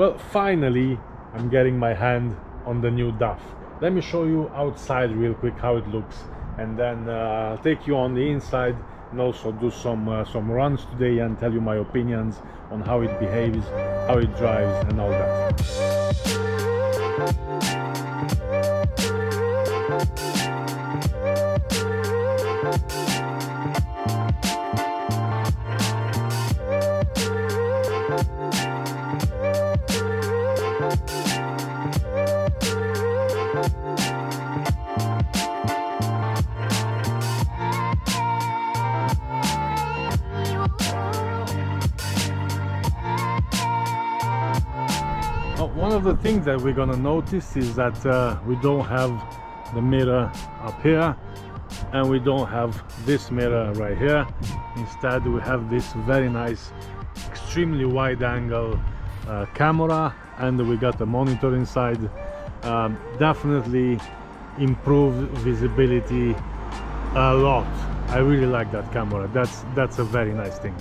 Well, finally I'm getting my hand on the new DAF. Let me show you outside real quick how it looks, and then I'll take you on the inside and also do some runs today and tell you my opinions on how it behaves, how it drives and all that. One of the things that we're gonna notice is that we don't have the mirror up here, and we don't have this mirror right here. Instead we have this very nice extremely wide angle camera, and we got a monitor inside. Definitely improved visibility a lot. I really like that camera. That's a very nice thing.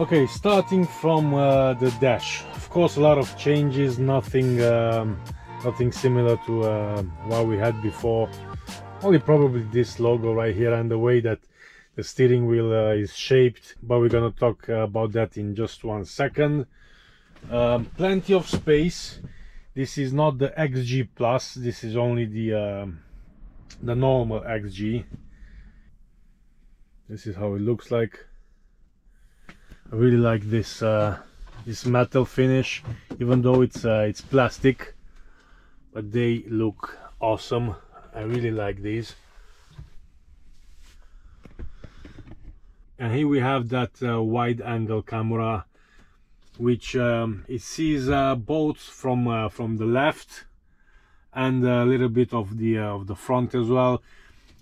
Okay, starting from the dash, of course a lot of changes, nothing similar to what we had before, only probably this logo right here and the way that the steering wheel is shaped, but we're gonna talk about that in just one second. Plenty of space. This is not the XG Plus, this is only the normal XG. This is how it looks like. I really like this this metal finish, even though it's plastic, but they look awesome. I really like these. And here we have that wide angle camera, which it sees both from the left and a little bit of the front as well.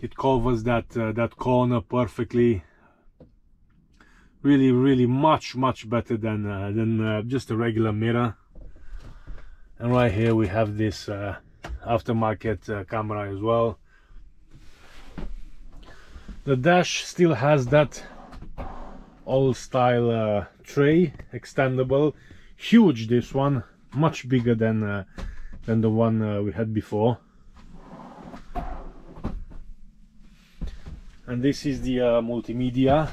It covers that that corner perfectly. Really much better than just a regular mirror. And right here we have this aftermarket camera as well. The dash still has that old style tray, extendable, huge. This one much bigger than the one we had before. And this is the multimedia.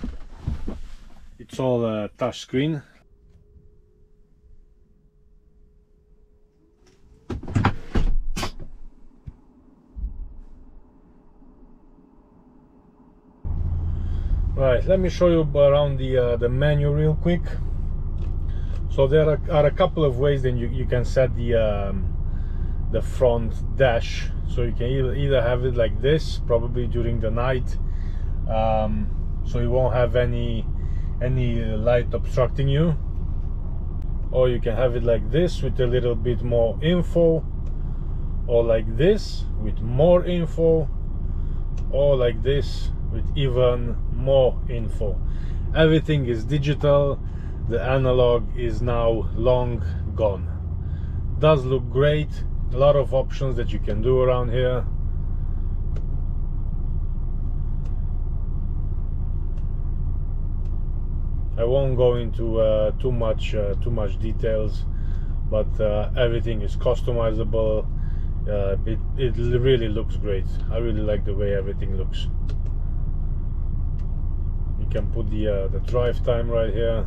It's all touch screen. Right, let me show you around the menu real quick. So there are a couple of ways that you can set the front dash. So you can either have it like this, probably during the night, so you won't have any light obstructing you, or you can have it like this with a little bit more info, or like this with more info, or like this with even more info. Everything is digital. The analog is now long gone. Does look great. A lot of options that you can do around here. I won't go into too much details, but everything is customizable. It really looks great. I really like the way everything looks. You can put the drive time right here.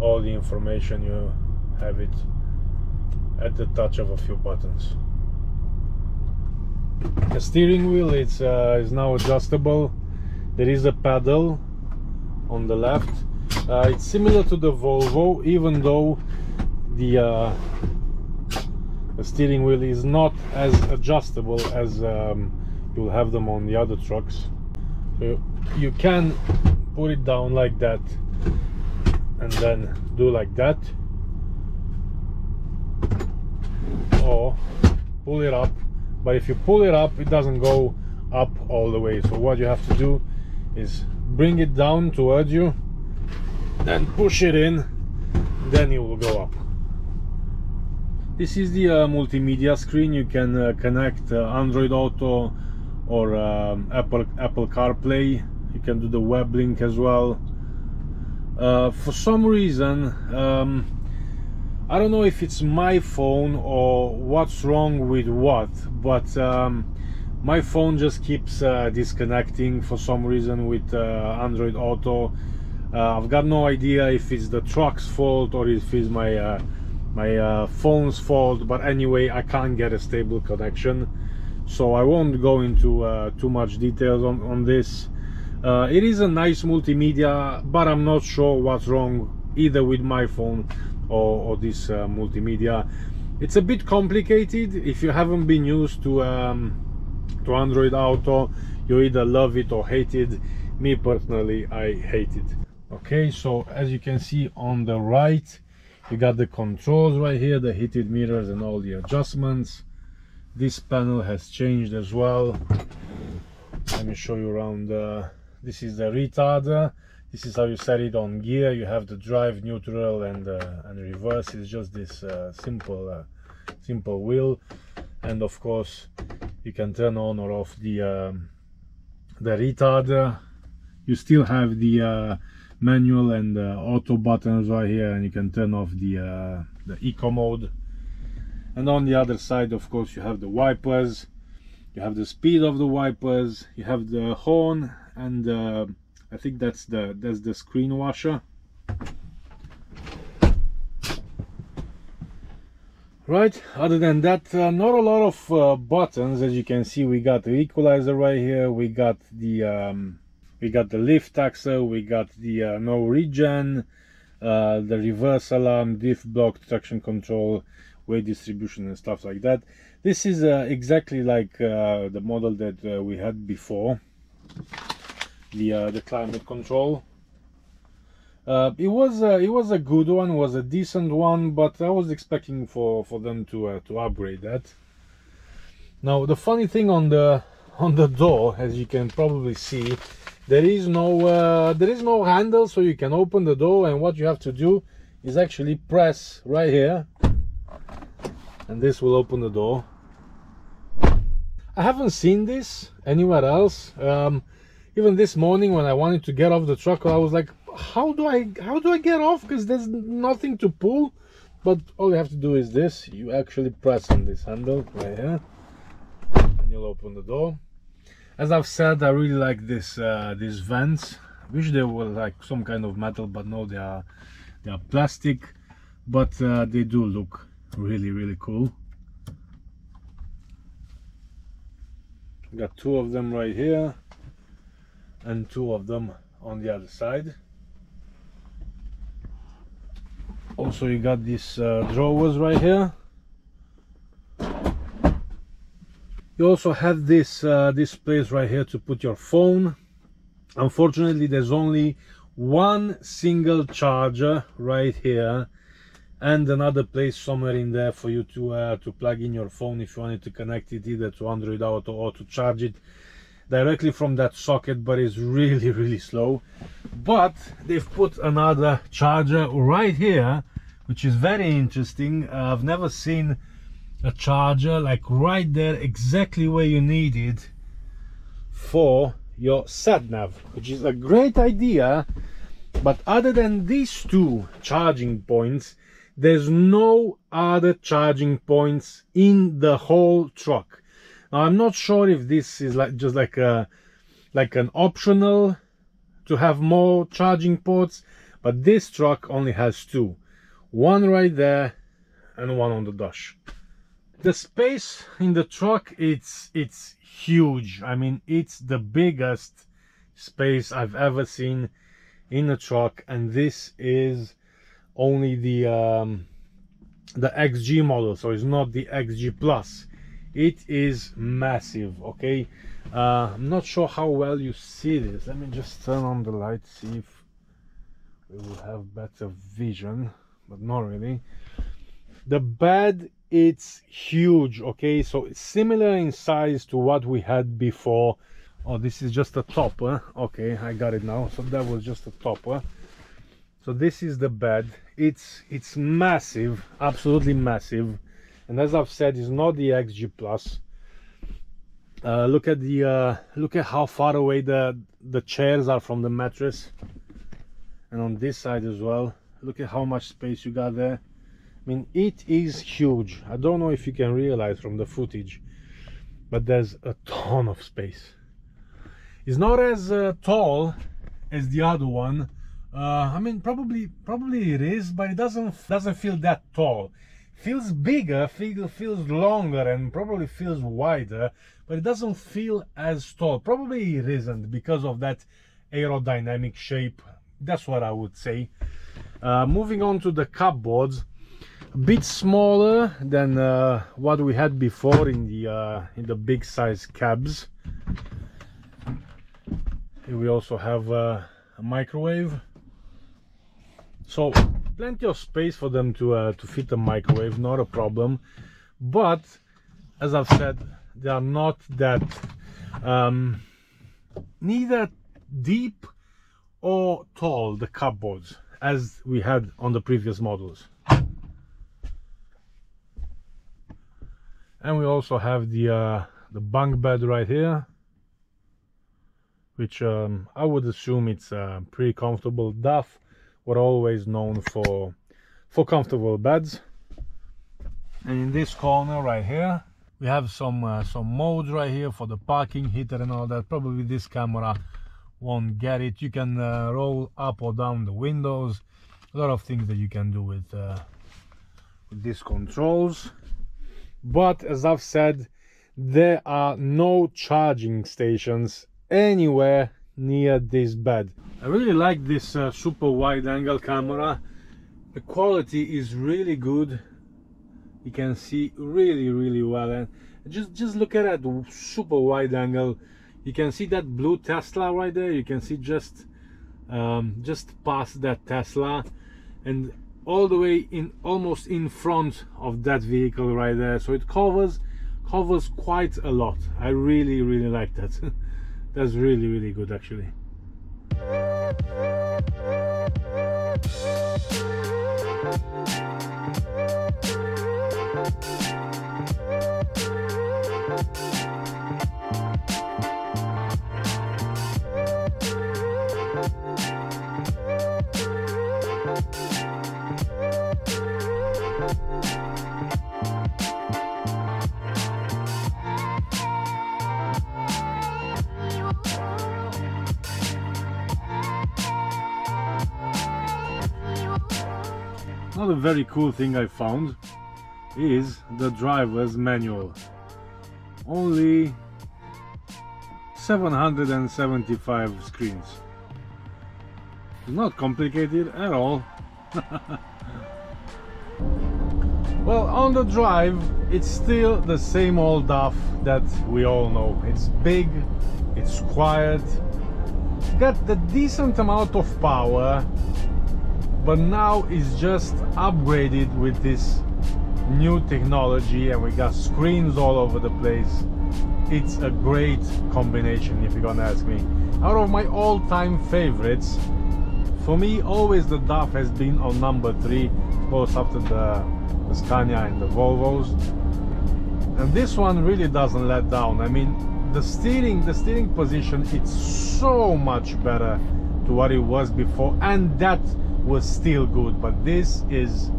All the information, you have it at the touch of a few buttons. The steering wheel is now adjustable. There is a pedal on the left. It's similar to the Volvo, even though the steering wheel is not as adjustable as you'll have them on the other trucks. So you can put it down like that and then do like that, or pull it up, but if you pull it up it doesn't go up all the way. So what you have to do is bring it down towards you, then push it in, then it will go up. This is the multimedia screen. You can connect Android Auto or Apple CarPlay. You can do the web link as well. For some reason, I don't know if it's my phone or what's wrong with what, but my phone just keeps disconnecting for some reason with Android Auto. I've got no idea if it's the truck's fault or if it's my my phone's fault, but anyway, I can't get a stable connection, so I won't go into too much details on this. It is a nice multimedia, but I'm not sure what's wrong either with my phone or this multimedia. It's a bit complicated. If you haven't been used to Android Auto, you either love it or hate it. Me personally, I hate it. Okay, so as you can see on the right, you got the controls right here, the heated mirrors and all the adjustments. This panel has changed as well. Let me show you around. This is the retarder. This is how you set it on gear. You have the drive, neutral, and reverse. It's just this simple wheel, and of course you can turn on or off the retarder. You still have the manual and auto buttons right here, and you can turn off the eco mode. And on the other side, of course, you have the wipers, you have the speed of the wipers, you have the horn, and I think that's the screen washer. Right, other than that, not a lot of buttons. As you can see, we got the equalizer right here, we got the lift taxer, we got the no regen, the reverse alarm, diff block, traction control, weight distribution, and stuff like that. This is exactly like the model that we had before, the climate control. It was a good one, was a decent one, but I was expecting for them to upgrade that. Now the funny thing on the door, as you can probably see, there is no handle, so you can open the door, and what you have to do is actually press right here, and this will open the door. I haven't seen this anywhere else. Even this morning when I wanted to get off the truck, I was like, how do I get off, because there's nothing to pull. But all you have to do is this: you actually press on this handle right here, and you'll open the door. As I've said, I really like this these vents. I wish they were like some kind of metal, but no, they are plastic. But they do look really cool. We got two of them right here, and two of them on the other side. Also, you got these drawers right here. You also have this this place right here to put your phone. Unfortunately, there's only one single charger right here, and another place somewhere in there for you to plug in your phone if you wanted to connect it either to Android Auto or to charge it directly from that socket. But it's really slow. But they've put another charger right here, which is very interesting. I've never seen a charger like right there, exactly where you need it for your sat-nav, which is a great idea. But other than these two charging points, there's no other charging points in the whole truck. Now I'm not sure if this is like just like an optional to have more charging ports, but this truck only has two, one right there and one on the dash. The space in the truck, it's huge. I mean, it's the biggest space I've ever seen in a truck, and this is only the XG model, so it's not the XG Plus. It is massive. Okay, I'm not sure how well you see this. Let me just turn on the light, see if we will have better vision, but not really. The bed, it's huge. Okay, so it's similar in size to what we had before. Oh, this is just a top, huh? Okay, I got it now. So that was just a top, huh? So this is the bed. It's massive, absolutely massive. And as I've said, it's not the XG Plus. Look at the look at how far away the chairs are from the mattress. And on this side as well, look at how much space you got there. I mean, it is huge. I don't know if you can realize from the footage, but there's a ton of space. It's not as tall as the other one. I mean, probably it is, but it doesn't feel that tall. Feels bigger, feels longer, and probably feels wider, but it doesn't feel as tall. Probably it isn't because of that aerodynamic shape. That's what I would say. Moving on to the cupboards, a bit smaller than what we had before in the big size cabs. Here we also have a microwave, so plenty of space for them to fit a microwave, not a problem. But as I've said, they are not that neither deep or tall, the cupboards, as we had on the previous models. And we also have the bunk bed right here, which I would assume it's pretty comfortable. DAF were always known for comfortable beds. And in this corner right here, we have some modes right here for the parking, heater and all that. Probably this camera won't get it. You can roll up or down the windows. A lot of things that you can do with these controls. But as I've said, there are no charging stations anywhere near this bed. I really like this super wide angle camera. The quality is really good. You can see really well, and just look at that super wide angle. You can see that blue Tesla right there. You can see just past that Tesla, and all the way in, almost in front of that vehicle right there. So it covers quite a lot. I really like that. That's really good, actually. Another very cool thing I found is the driver's manual. Only 775 screens. Not complicated at all. Well, on the drive, it's still the same old DAF that we all know. It's big, it's quiet, got a decent amount of power, but now it's just upgraded with this new technology, and we got screens all over the place. It's a great combination, if you're gonna ask me. Out of my all-time favorites, for me, always the DAF has been on number 3, of course, after the Scania and the Volvos. And this one really doesn't let down. I mean, the steering position, it's so much better to what it was before, and that was still good, but this is,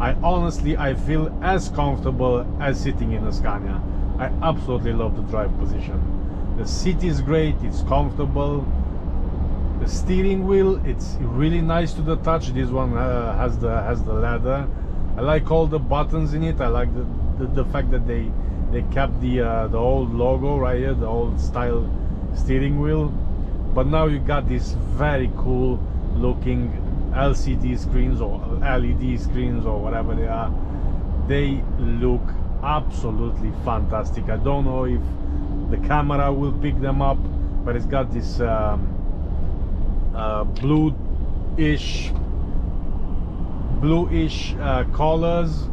I honestly feel as comfortable as sitting in a Scania. I absolutely love the drive position. The seat is great, it's comfortable. The steering wheel, it's really nice to the touch. This one has the leather. I like all the buttons in it. I like the fact that they kept the old logo right here, the old style steering wheel, but now you got this very cool looking LCD screens or LED screens or whatever they are. They look absolutely fantastic. I don't know if the camera will pick them up, but it's got this bluish colors.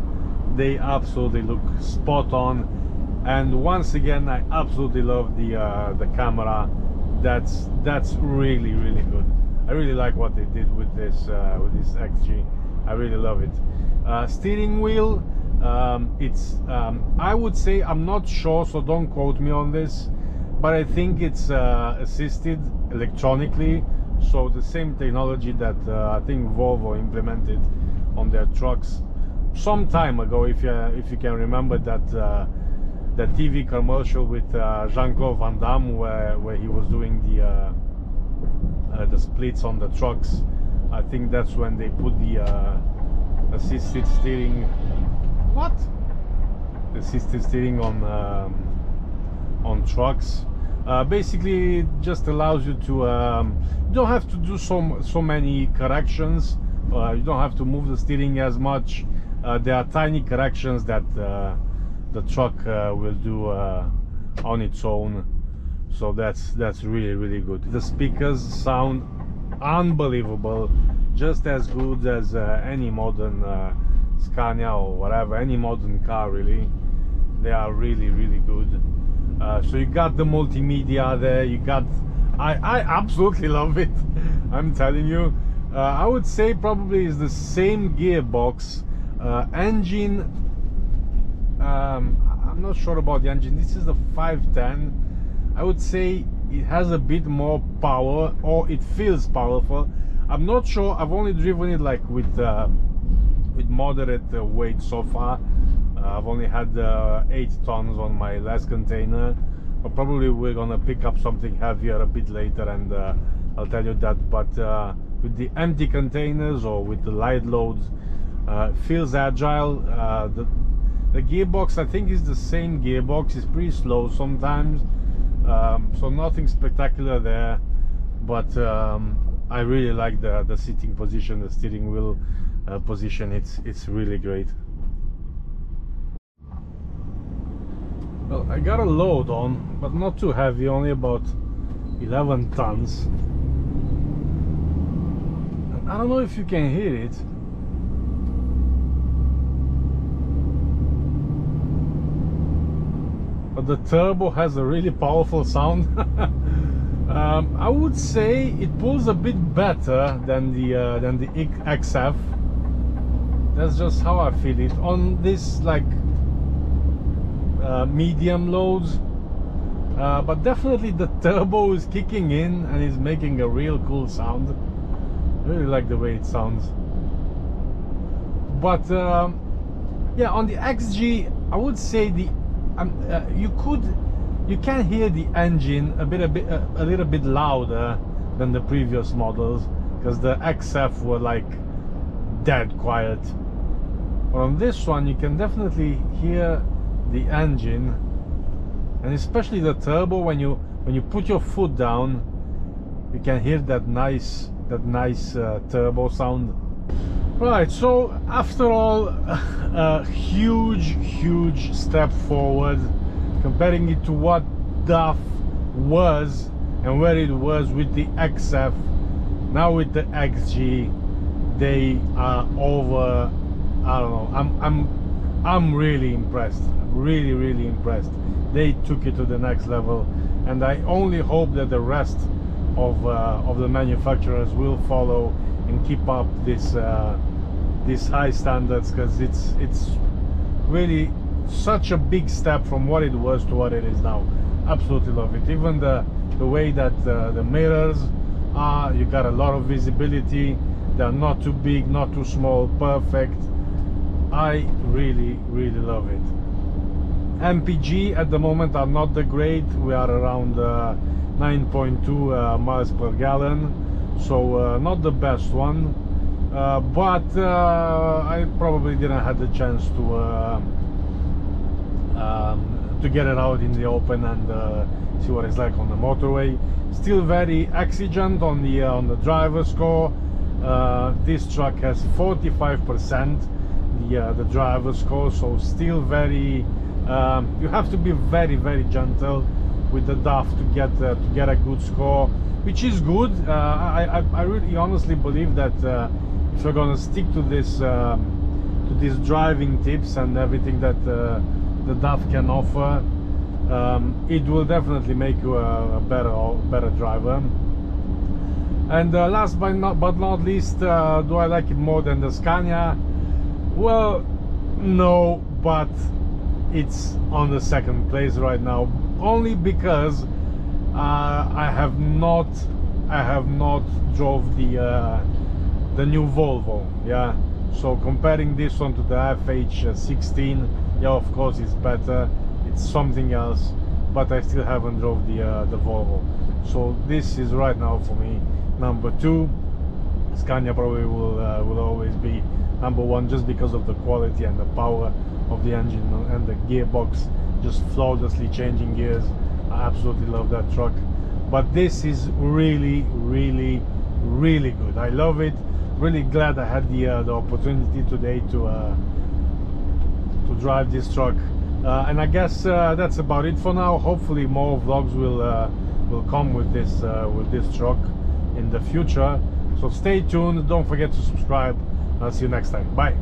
They absolutely look spot on. And once again, I absolutely love the camera. That's really, really good. I really like what they did with this XG. I really love it. Steering wheel, I would say, I'm not sure, so don't quote me on this, but I think it's assisted electronically, so the same technology that I think Volvo implemented on their trucks some time ago, if you can remember that the TV commercial with Jean-Claude Van Damme, where he was doing the splits on the trucks. I think that's when they put the assisted steering. What? Assisted steering on trucks. Basically, it just allows you to you don't have to do so many corrections. You don't have to move the steering as much. There are tiny corrections that the truck will do on its own. So that's really, really good. The speakers sound unbelievable, just as good as any modern Scania or whatever, any modern car really. They are really, really good. So you got the multimedia there, you got, I absolutely love it. I'm telling you, I would say probably is the same gearbox, engine. I'm not sure about the engine. This is the 510. I would say it has a bit more power, or it feels powerful. I'm not sure, I've only driven it like with moderate weight so far. I've only had 8 tons on my last container, but probably we're gonna pick up something heavier a bit later, and I'll tell you that. But with the empty containers or with the light loads, feels agile. The gearbox, I think, is the same gearbox. It's pretty slow sometimes, so nothing spectacular there, but I really like the sitting position, the steering wheel position. It's really great. Well, I got a load on, but not too heavy, only about 11 tons. And I don't know if you can hear it. But the turbo has a really powerful sound. I would say it pulls a bit better than the XF. That's just how I feel it. On this, like, medium loads, but definitely the turbo is kicking in and is making a real cool sound. I really like the way it sounds. But yeah, on the XG, I would say the you can hear the engine a little bit louder than the previous models, because the XF were like dead quiet. But on this one, you can definitely hear the engine, and especially the turbo. When you put your foot down, you can hear that nice turbo sound. Right, so after all, a huge step forward, comparing it to what DAF was and where it was with the XF. Now with the XG, they are over. I don't know, I'm really impressed, really impressed. They took it to the next level, and I only hope that the rest of the manufacturers will follow and keep up this these high standards, because it's really such a big step from what it was to what it is now. Absolutely love it. Even the way that the mirrors are, you got a lot of visibility. They're not too big, not too small, perfect. I really love it. MPG at the moment are not that great. We are around 9.2 miles per gallon, so not the best one, but I probably didn't have the chance to get it out in the open and see what it's like on the motorway. Still very exigent on the driver score. This truck has 45% the driver score, so still very you have to be very gentle with the DAF to get a good score, which is good. I really honestly believe that if you're gonna stick to these driving tips and everything that the DAF can offer, it will definitely make you a better driver. And last but not least, do I like it more than the Scania? Well, no, but it's on the second place right now, only because I have not drove the new Volvo. Yeah, so comparing this one to the FH16, yeah, of course it's better, it's something else, but I still haven't drove the Volvo. So this is right now for me number 2. Scania probably will always be number 1, just because of the quality and the power of the engine and the gearbox, just flawlessly changing gears. I absolutely love that truck. But this is really, really, really good. I love it. Really glad I had the opportunity today to drive this truck. And I guess that's about it for now. Hopefully more vlogs will come with this truck in the future. So stay tuned. Don't forget to subscribe. I'll see you next time. Bye.